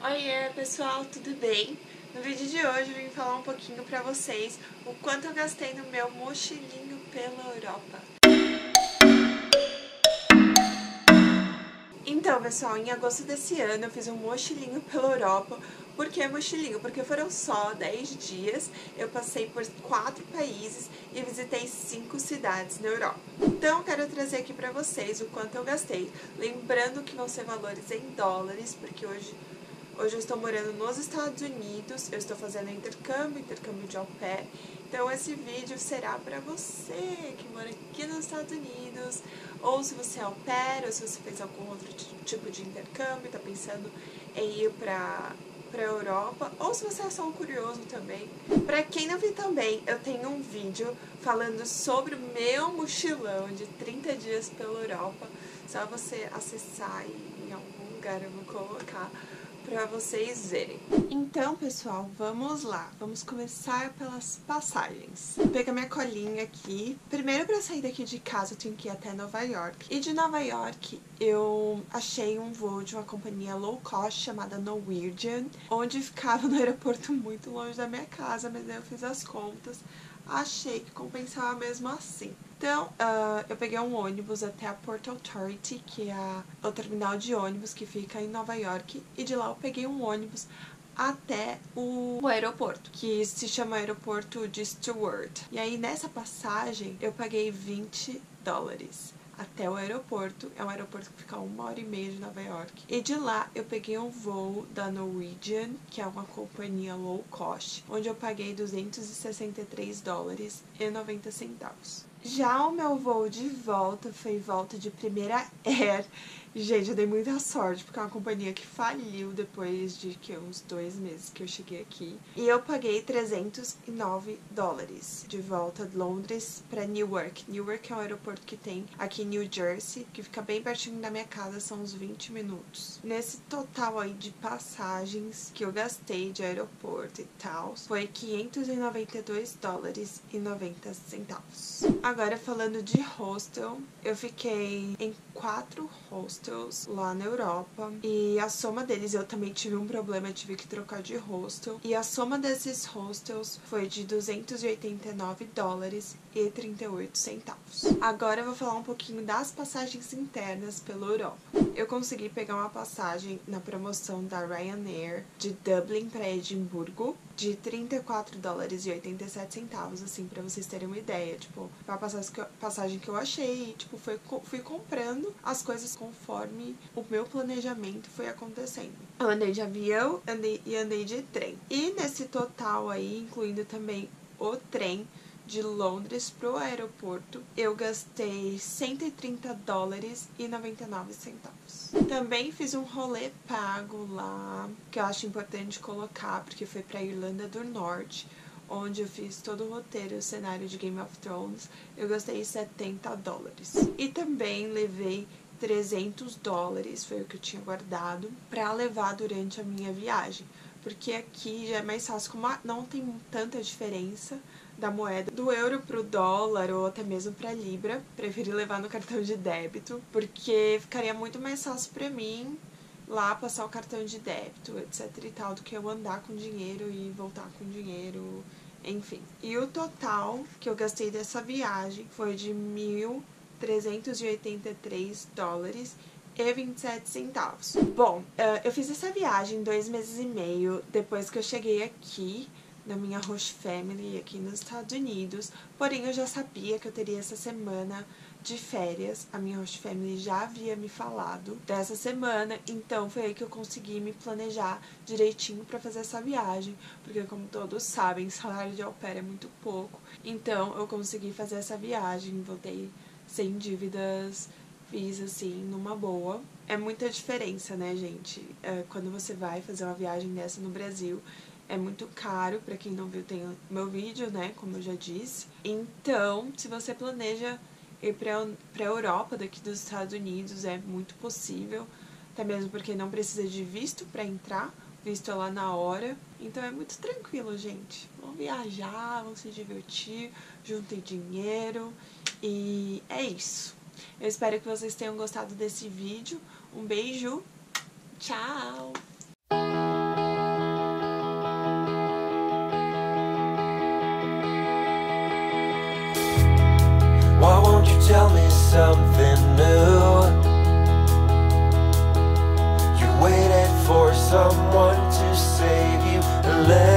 Oiê pessoal, tudo bem? No vídeo de hoje eu vim falar um pouquinho pra vocês o quanto eu gastei no meu mochilinho pela Europa. Então pessoal, em agosto desse ano eu fiz um mochilinho pela Europa. Por que mochilinho? Porque foram só 10 dias, eu passei por 4 países e visitei 5 cidades na Europa. Então eu quero trazer aqui pra vocês o quanto eu gastei, lembrando que vão ser valores em dólares, porque Hoje eu estou morando nos Estados Unidos, eu estou fazendo intercâmbio de au pair. Então esse vídeo será para você que mora aqui nos Estados Unidos, ou se você é au pair, ou se você fez algum outro tipo de intercâmbio, está pensando em ir para Europa, ou se você é só um curioso também. Para quem não viu também, eu tenho um vídeo falando sobre o meu mochilão de 30 dias pela Europa. Só você acessar e em algum lugar eu vou colocar pra vocês verem. Então, pessoal, vamos lá. Vamos começar pelas passagens. Vou pegar minha colinha aqui. Primeiro, pra sair daqui de casa, eu tenho que ir até Nova York. E de Nova York, eu achei um voo de uma companhia low cost chamada Norwegian, onde ficava no aeroporto muito longe da minha casa, mas aí eu fiz as contas. Achei que compensava mesmo assim. Então, eu peguei um ônibus até a Port Authority, que é o terminal de ônibus que fica em Nova York. E de lá eu peguei um ônibus até o aeroporto, que se chama aeroporto de Stewart. E aí, nessa passagem, eu paguei 20 dólares. Até o aeroporto, é um aeroporto que fica a 1h30 de Nova York. E de lá eu peguei um voo da Norwegian, que é uma companhia low cost, onde eu paguei 263 dólares e 90 centavos. Já o meu voo de volta foi volta de Primeira Air. Gente, eu dei muita sorte, porque é uma companhia que faliu depois de uns 2 meses que eu cheguei aqui. E eu paguei 309 dólares de volta de Londres para Newark. Newark é um aeroporto que tem aqui em New Jersey, que fica bem pertinho da minha casa, são uns 20 minutos. Nesse total aí de passagens que eu gastei de aeroporto e tal, foi 592 dólares e 90 centavos. Agora, falando de hostel, eu fiquei em 4 hostels lá na Europa. E a soma deles, eu também tive um problema, tive que trocar de hostel. E a soma desses hostels foi de 289 dólares e 38 centavos. Agora eu vou falar um pouquinho das passagens internas pela Europa. Eu consegui pegar uma passagem na promoção da Ryanair de Dublin para Edimburgo de 34 dólares e 87 centavos, assim, pra vocês terem uma ideia. Tipo, foi a passagem que eu achei e, tipo, fui comprando as coisas conforme o meu planejamento foi acontecendo. Eu andei de avião andei de trem. E nesse total aí, incluindo também o trem de Londres pro aeroporto, eu gastei 130 dólares e 99 centavos. Também fiz um rolê pago lá, que eu acho importante colocar, porque foi pra Irlanda do Norte, onde eu fiz todo o roteiro, o cenário de Game of Thrones. Eu gastei 70 dólares. E também levei 300 dólares, foi o que eu tinha guardado, pra levar durante a minha viagem, porque aqui já é mais fácil, como não tem tanta diferença da moeda do euro pro dólar ou até mesmo pra libra, preferi levar no cartão de débito, porque ficaria muito mais fácil pra mim lá passar o cartão de débito, etc e tal, do que eu andar com dinheiro e voltar com dinheiro, enfim. E o total que eu gastei dessa viagem foi de 1.383 dólares e 27 centavos. Bom, eu fiz essa viagem 2 meses e meio depois que eu cheguei aqui na minha host family aqui nos Estados Unidos, porém eu já sabia que eu teria essa semana de férias, a minha host family já havia me falado dessa semana, então foi aí que eu consegui me planejar direitinho pra fazer essa viagem, porque como todos sabem, salário de au pair é muito pouco, então eu consegui fazer essa viagem, voltei sem dívidas, fiz assim, numa boa. É muita diferença, né, gente? Quando você vai fazer uma viagem dessa no Brasil, é muito caro, pra quem não viu tem meu vídeo, né, como eu já disse. Então, se você planeja ir pra Europa daqui dos Estados Unidos, é muito possível, até mesmo porque não precisa de visto pra entrar, visto é lá na hora. Então é muito tranquilo, gente. Vão viajar, vão se divertir, juntem dinheiro e é isso. Eu espero que vocês tenham gostado desse vídeo. Um beijo, tchau! someone to save you.